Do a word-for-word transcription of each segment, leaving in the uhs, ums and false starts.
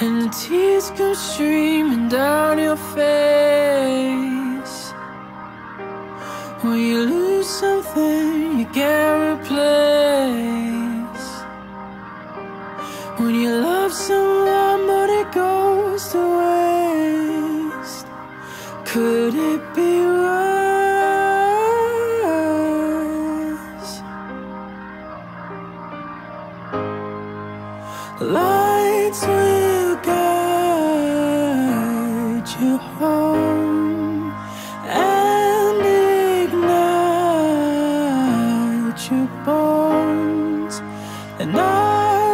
and the tears come streaming down your face. When you lose something, you get replaced. When you love someone but it goes to waste, could it be worse? Lights will guide you home and ignite your bones, and I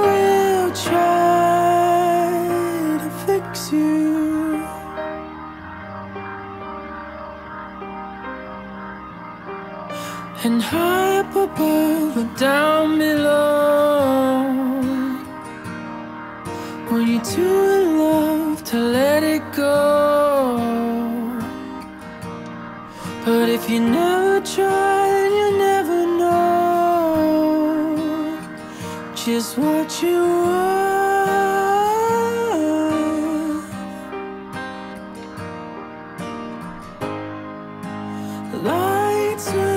will try to fix you. And high up above and down below, when you're too in love to let it go. But if you never try, then you'll never know just what you are. Lights will